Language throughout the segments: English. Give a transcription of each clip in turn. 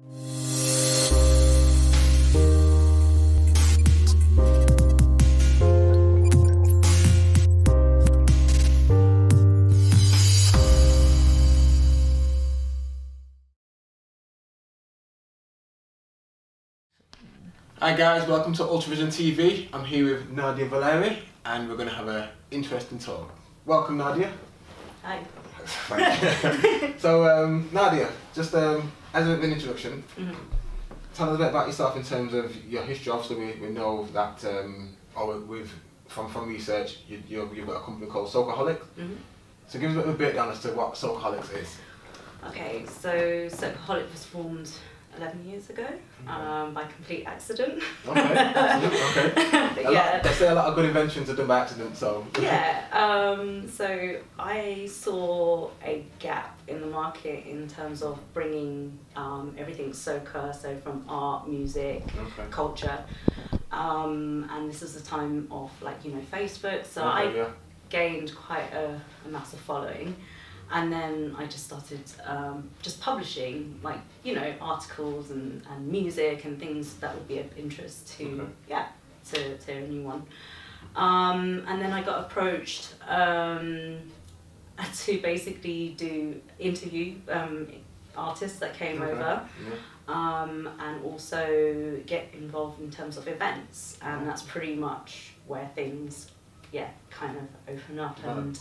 Hi guys, welcome to UltraVision TV. I'm here with Nadia Valeri and we're going to have an interesting talk. Welcome Nadia. Hi. So Nadia, just as a bit of an introduction, tell us a bit about yourself in terms of your history. Obviously we know that from research you've got a company called Socaholics. So give us a bit of a breakdown as to what Socaholics is. Okay, so Socaholics was formed 11 years ago, by complete accident. Okay, accident, okay. Yeah. They say a lot of good inventions are done by accident, so... Yeah, so I saw a gap in the market in terms of bringing everything Soca, so from art, music, culture, and this was the time of, like, you know, Facebook, so I gained quite a massive following. And then I just started just publishing, like, you know, articles and music and things that would be of interest to, to anyone. And then I got approached to basically interview artists that came over and also get involved in terms of events. And that's pretty much where things kind of open up, and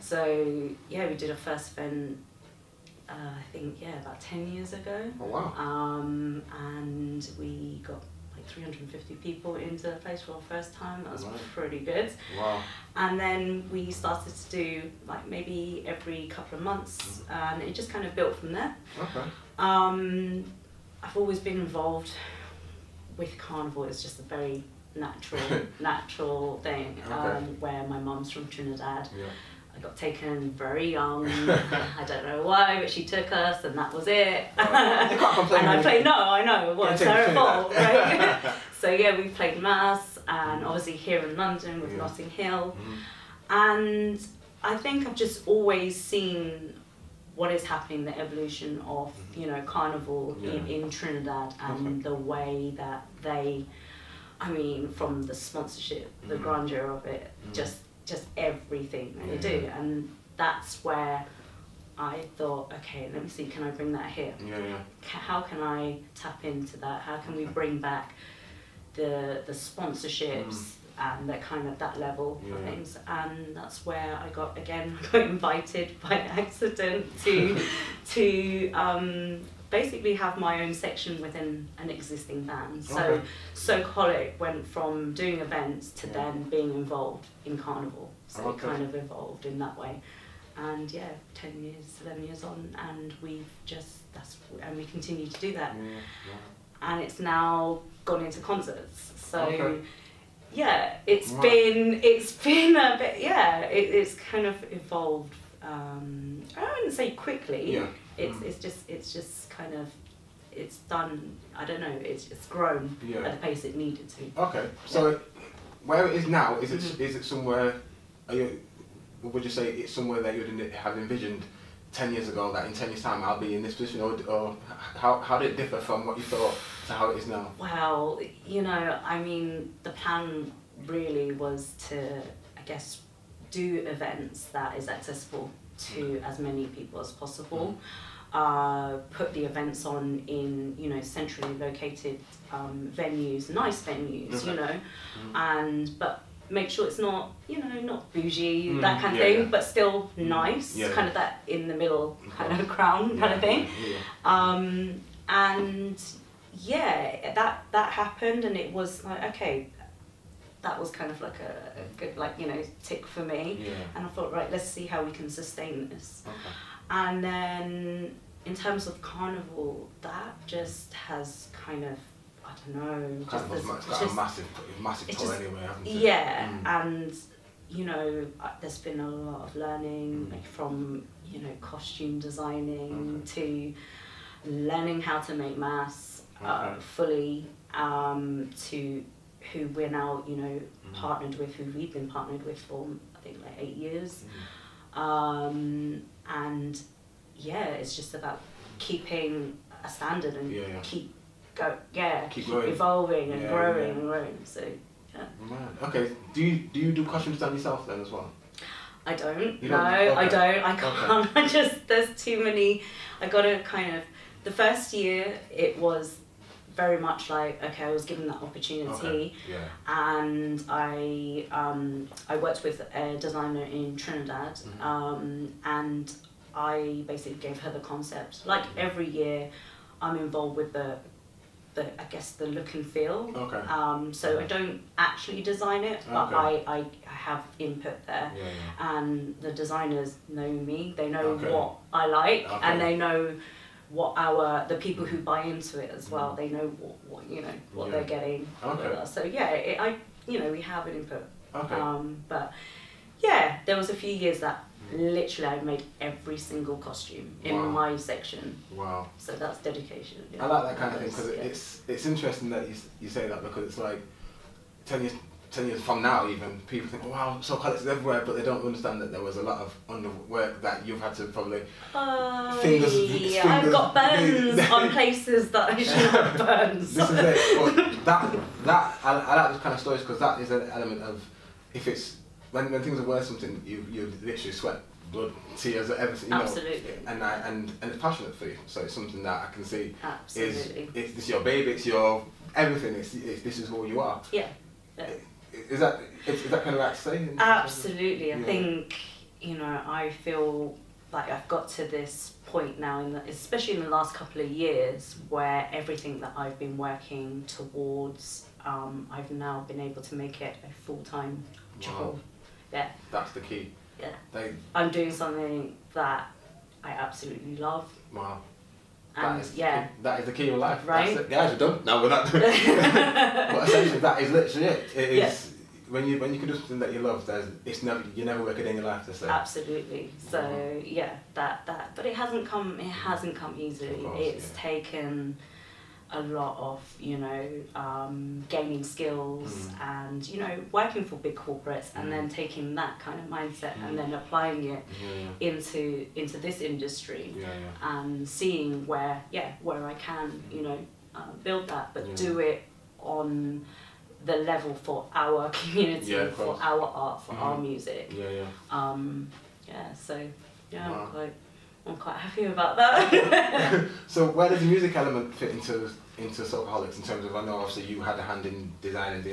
so we did our first event I think about 10 years ago. Oh wow. And we got like 350 people into the place for our first time. That was pretty good. Wow. And then we started to do like maybe every couple of months, and it just kind of built from there. Okay. I've always been involved with carnival. It's just a very natural thing. Where my mum's from Trinidad, I got taken very young. I don't know why, but she took us, and that was it. You can't complain. And I played. No, I know. Well, it's her fault, right? So yeah, we played Mas, and obviously here in London with Notting Hill, and I think I've just always seen what is happening, the evolution of carnival in Trinidad, and the way that they. I mean, from the sponsorship, the grandeur of it, just everything that they do, and that's where I thought, okay, let me see, can I bring that here? How can I tap into that? How can we bring back the sponsorships and that kind of that level of things? And that's where I got invited by accident to basically have my own section within an existing band. So Socaholic went from doing events to then being involved in carnival. So it kind of evolved in that way. And 10 years, 11 years on, and we've just, and we continue to do that. And it's now gone into concerts. So it's been a bit, it's kind of evolved, I wouldn't say quickly. It's just kind of, it's done, I don't know, it's grown at the pace it needed to. Okay, so where it is now, is it is it somewhere, would you say it's somewhere that you would have envisioned 10 years ago, that in 10 years time I'll be in this position, or how did it differ from what you thought to how it is now? Well, you know, I mean, the plan really was to, I guess, do events that is accessible to as many people as possible, put the events on in centrally located venues, nice venues, and but make sure it's not not bougie, that kind of thing, but still nice, kind of that in the middle kind of crown kind of thing, and that happened, and it was like, okay, that was kind of like a good, like, tick for me. And I thought, right, let's see how we can sustain this. And then in terms of carnival, that just has kind of, I don't know, it's got a massive pull anyway, hasn't it? And there's been a lot of learning, like from costume designing to learning how to make masks fully, to who we're now, partnered with, who we've been partnered with for, I think, like 8 years. And, it's just about keeping a standard and keep go, keep evolving and growing and growing. So okay, do you do costume design yourself then as well? I don't. No, I don't. I can't. Okay. I just, there's too many. I got to kind of, the first year it was very much like, okay, I was given that opportunity, and I worked with a designer in Trinidad, and I basically gave her the concept. Like every year, I'm involved with the I guess the look and feel. So I don't actually design it, but I have input there, and the designers know me. They know what I like, and they know what the people who buy into it as well. They know what you know what they're getting. So yeah, I you know, we have an input. But yeah, there was a few years that literally I made every single costume in my section. Wow. So that's dedication. I like that kind of thing, because it's interesting that you say that, because it's like 10 years from now even, people think, wow, Socaholics is everywhere, but they don't understand that there was a lot of work that you've had to probably... I've got burns on places that I should have burns. This is it. Well, I like those kind of stories, because that is an element of, if it's, when things are worth something, you literally sweat blood, tears, everything, you know. Absolutely. And it's passionate for you, so it's something that I can see. Absolutely. It's your baby, it's your everything, this is who you are. Yeah. Is that kind of like saying? Absolutely. I think, you know, I feel like I've got to this point now, especially in the last couple of years, where everything that I've been working towards, I've now been able to make it a full-time job. Yeah. That's the key. Yeah. I'm doing something that I absolutely love. Wow. And that is the key of life. Right? That's it. Yeah, we're done. No, we're not doing it. But essentially, that is literally it. It is when you can do something that you love. You never work a day in your life. Absolutely. So yeah, that. But it hasn't come easily. Course, it's taken a lot of, you know, gaining skills and, you know, working for big corporates and then taking that kind of mindset and then applying it into this industry and seeing where I can, you know, build that, but do it on the level for our community, for our art, for our music. So yeah, I'm quite happy about that. So where does the music element fit into Socaholics, in terms of, I know obviously you had a hand in designing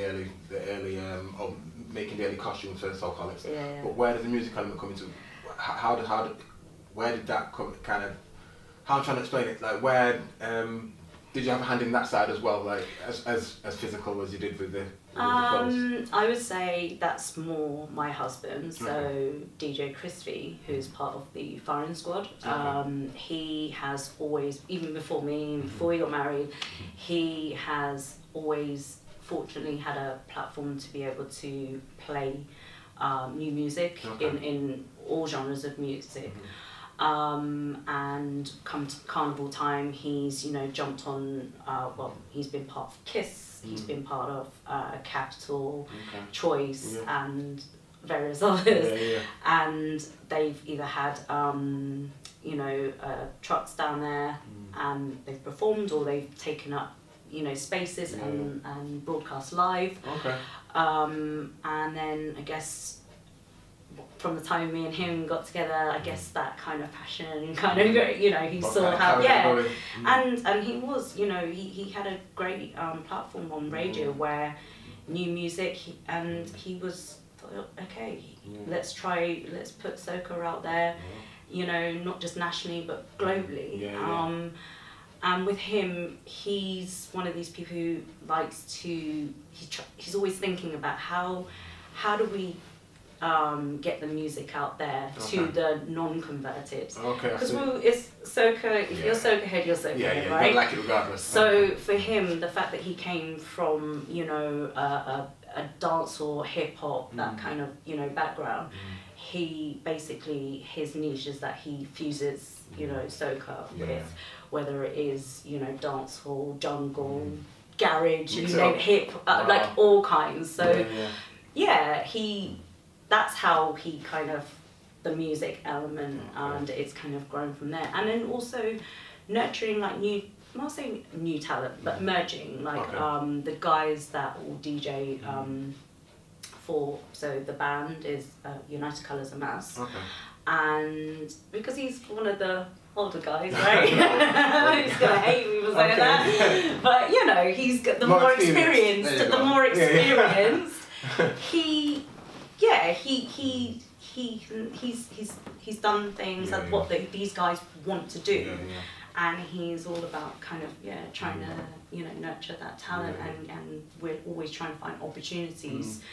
or making the early costumes for Socaholics, but where does the music element come into, where did that come, kind of, how I'm trying to explain it, like where, did you have a hand in that side as well, like as physical as you did with the clothes? I would say that's more my husband, so DJ Christie, who's part of the firing squad. He has always, even before me, before we got married, he has always fortunately had a platform to be able to play new music in all genres of music. And come to carnival time, he's, you know, jumped on, well, he's been part of Kiss, he's been part of Capital, Choice and various others, and they've either had, you know, trucks down there and they've performed, or they've taken up, you know, spaces and broadcast live, and then I guess from the time me and him got together, I guess that kind of passion kind of, you know, he saw how, and he was, you know, he had a great platform on radio where new music, he was, okay, let's put Soca out there, you know, not just nationally but globally. And with him, he's one of these people who likes to, he's always thinking about how do we get the music out there to the non-converted. Because it's Soca, if you're Soca head, you're Soca head, right? Like it regardless. So for him, the fact that he came from, you know, a dance or hip hop, that kind of, you know, background, he basically, his niche is that he fuses, you know, Soca with, whether it is, you know, dance hall, jungle, garage, you know, hip, like all kinds. So that's how he kind of, the music element, and it's kind of grown from there. And then also nurturing like new I'm not saying new talent, but emerging, like the guys that will DJ for, so the band is United Colours of Mas. Okay. And because he's one of the older guys, right? He's gonna hate me for saying that. But you know, he's got the more experienced, he's done things like what these guys want to do. And he's all about kind of trying to nurture that talent, and we're always trying to find opportunities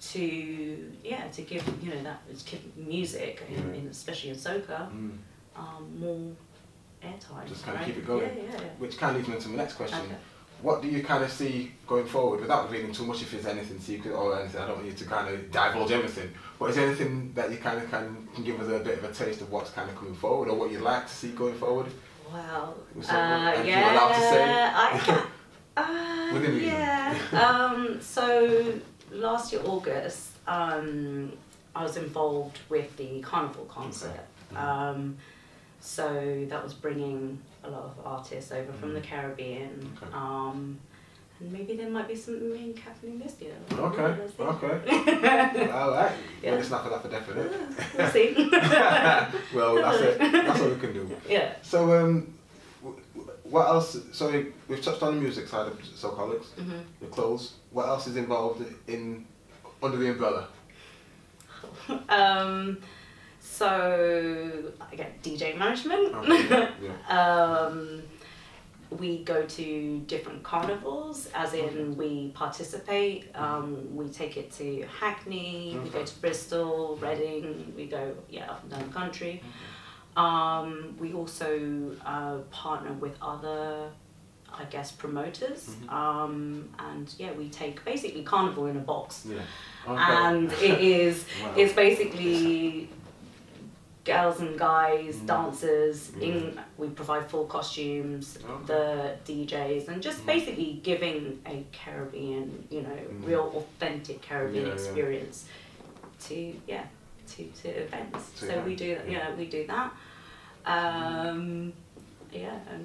to to give give music, especially in Soca, more airtime. Just kind of keep it going, which kind of leads me to my next question. Okay. What do you kind of see going forward, without revealing too much if there's anything secret or anything? I don't want you to kind of divulge everything, but is there anything that you kind of can give us a bit of a taste of what's kind of coming forward, or what you'd like to see going forward? Wow. You're allowed to say? I can. Within reason. So last year August, I was involved with the Carnival concert. Okay. So that was bringing a lot of artists over from the Caribbean, and maybe there might be something happening this year. Alright, well, it's not for that for definite. We'll see. Well, that's it. That's what we can do. Yeah. So what else? So we've touched on the music side of Socaholics, the clothes. What else is involved in under the umbrella? So again, DJ management. We go to different carnivals, as in we participate. We take it to Hackney, we go to Bristol, Reading, we go up and down the country. We also partner with other, I guess, promoters, and we take basically carnival in a box, and it is it's basically girls and guys, dancers, we provide full costumes, the DJs, and just basically giving a Caribbean, real authentic Caribbean experience to events. So we do, we do that. And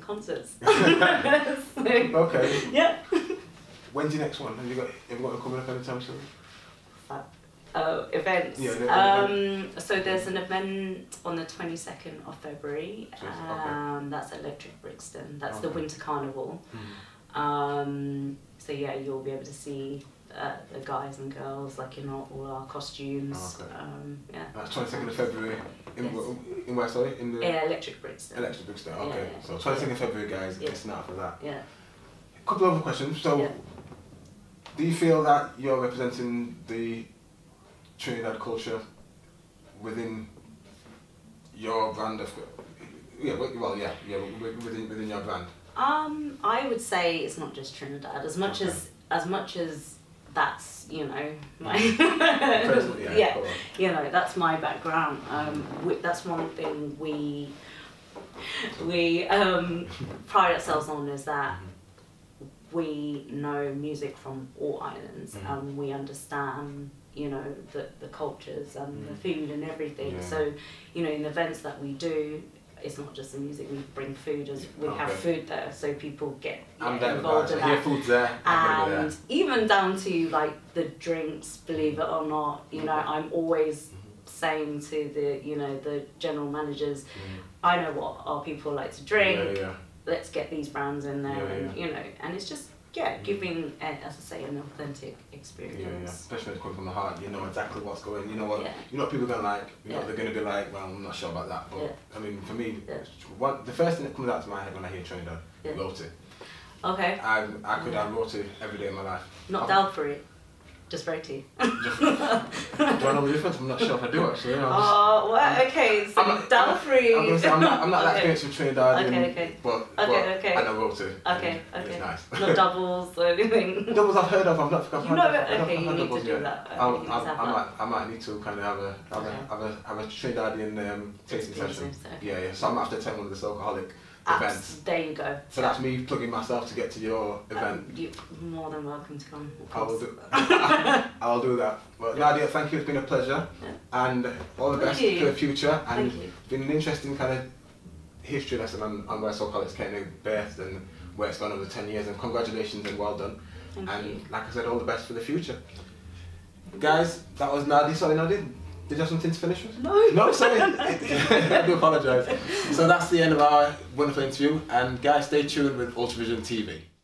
concerts. When's your next one? Have you got it coming up anytime soon? Events. So there's an event on the 22nd of February. That's Electric Brixton. That's the Winter Carnival. So yeah, you'll be able to see the guys and girls, like all our costumes. That's 22nd of February. In where? Sorry, in the Electric Brixton. Electric Brixton. Okay. Yeah, yeah. So 22nd of February, guys. Listen out for that. A couple of other questions. So, do you feel that you're representing the Trinidad culture within your brand of within your brand? I would say it's not just Trinidad, as much as that's my that's my background. That's one thing we pride ourselves on, is that we know music from all islands, and we understand the cultures and the food and everything. So in the events that we do, it's not just the music, we bring food, as we have food there, so people get involved in that. Food's there. And even down to like the drinks, believe it or not, I'm always saying to the the general managers, I know what our people like to drink, let's get these brands in there, and and it's just giving, as I say, an authentic experience. Especially when it comes from the heart, you know exactly what's going. You know what, you know what people are going to like. You know what they're going to be like. Well, I'm not sure about that, but I mean, for me, the first thing that comes out to my head when I hear Trinidad, Roti. Okay. I could have Roti every day of my life. Not Dalfrey, just Roti. Do I know the difference? I'm not sure if I do, actually. Oh, well, okay. So Dalfrey. I'm not that experienced with Trinidad. But I know Roti. It's nice. Not doubles or anything. Doubles I've heard of. I'm not. You need to do that. I might need to kind of have a Trinidadian tasting session. Yeah. So I'm after attend one of the Socaholic events. There you go. So that's me plugging myself to get to your event. You're more than welcome to come. I'll do that. Well, Nadia, thank you. It's been a pleasure, and all the best for the future. And it's been an interesting kind of history lesson on where Socaholics came to birth and where it's gone over 10 years, and congratulations and well done. Thank you. Like I said, all the best for the future. Guys, that was Nadia. Sorry, Nadia, did you have something to finish with? No. No, sorry. I do apologise. So that's the end of our wonderful interview, and guys, stay tuned with UltraVision TV.